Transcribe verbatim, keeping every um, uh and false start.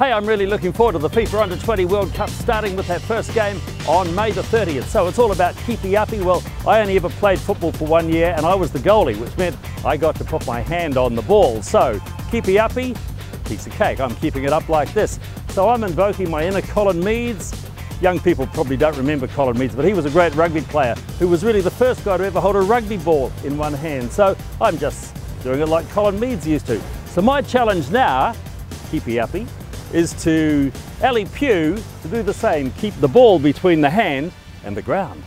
Hey, I'm really looking forward to the FIFA Under Twenty World Cup, starting with that first game on May the thirtieth. So it's all about keepy uppy. Well, I only ever played football for one year and I was the goalie, which meant I got to put my hand on the ball. So keepy uppy, piece of cake. I'm keeping it up like this. So I'm invoking my inner Colin Meads. Young people probably don't remember Colin Meads, but he was a great rugby player who was really the first guy to ever hold a rugby ball in one hand. So I'm just doing it like Colin Meads used to. So my challenge now, keepy uppy, is to Ellie Pugh to do the same, keep the ball between the hand and the ground.